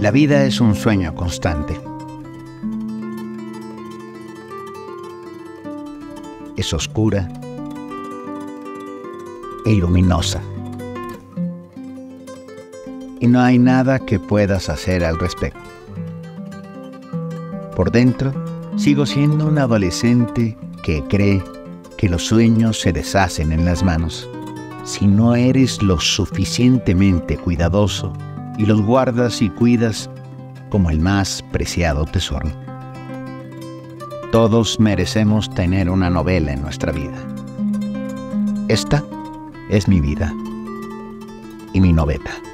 La vida es un sueño constante. Es oscura e luminosa. Y no hay nada que puedas hacer al respecto. Por dentro, sigo siendo un adolescente que cree que los sueños se deshacen en las manos. Si no eres lo suficientemente cuidadoso y los guardas y cuidas como el más preciado tesoro. Todos merecemos tener una novela en nuestra vida. Esta es mi vida y mi novela.